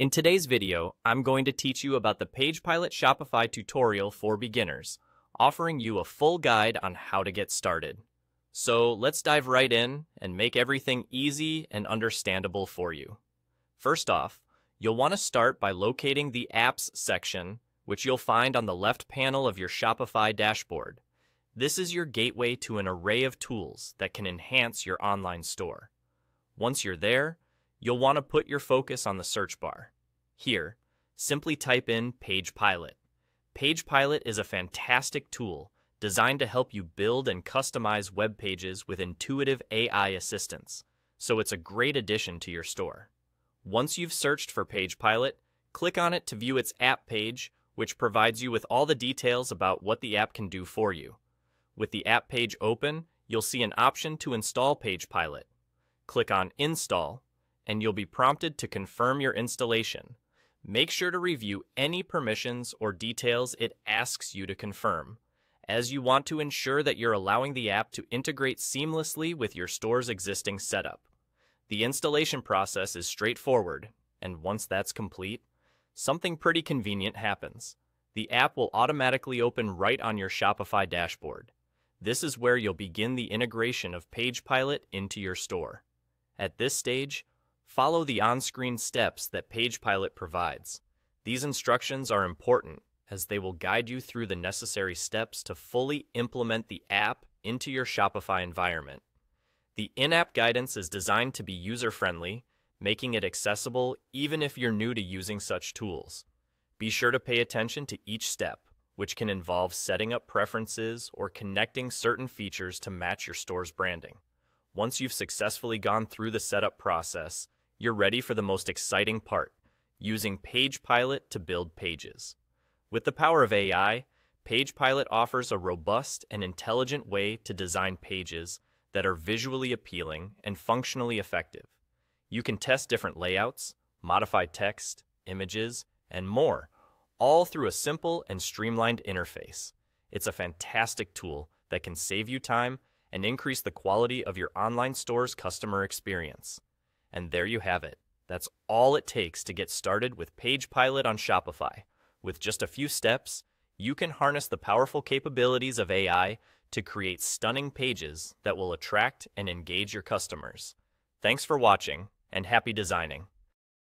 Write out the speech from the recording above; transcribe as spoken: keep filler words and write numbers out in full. In today's video, I'm going to teach you about the PagePilot Shopify tutorial for beginners, offering you a full guide on how to get started. So let's dive right in and make everything easy and understandable for you. First off, you'll want to start by locating the Apps section, which you'll find on the left panel of your Shopify dashboard. This is your gateway to an array of tools that can enhance your online store. Once you're there, you'll want to put your focus on the search bar. Here, simply type in PagePilot. PagePilot is a fantastic tool designed to help you build and customize web pages with intuitive A I assistance, so it's a great addition to your store. Once you've searched for PagePilot, click on it to view its app page, which provides you with all the details about what the app can do for you. With the app page open, you'll see an option to install PagePilot. Click on Install, and you'll be prompted to confirm your installation. Make sure to review any permissions or details it asks you to confirm, as you want to ensure that you're allowing the app to integrate seamlessly with your store's existing setup. The installation process is straightforward, and once that's complete, something pretty convenient happens. The app will automatically open right on your Shopify dashboard. This is where you'll begin the integration of PagePilot into your store. At this stage, follow the on-screen steps that PagePilot provides. These instructions are important as they will guide you through the necessary steps to fully implement the app into your Shopify environment. The in-app guidance is designed to be user-friendly, making it accessible even if you're new to using such tools. Be sure to pay attention to each step, which can involve setting up preferences or connecting certain features to match your store's branding. Once you've successfully gone through the setup process, you're ready for the most exciting part, using PagePilot to build pages. With the power of A I, PagePilot offers a robust and intelligent way to design pages that are visually appealing and functionally effective. You can test different layouts, modify text, images, and more, all through a simple and streamlined interface. It's a fantastic tool that can save you time and increase the quality of your online store's customer experience. And there you have it. That's all it takes to get started with PagePilot on Shopify. With just a few steps, you can harness the powerful capabilities of A I to create stunning pages that will attract and engage your customers. Thanks for watching, and happy designing!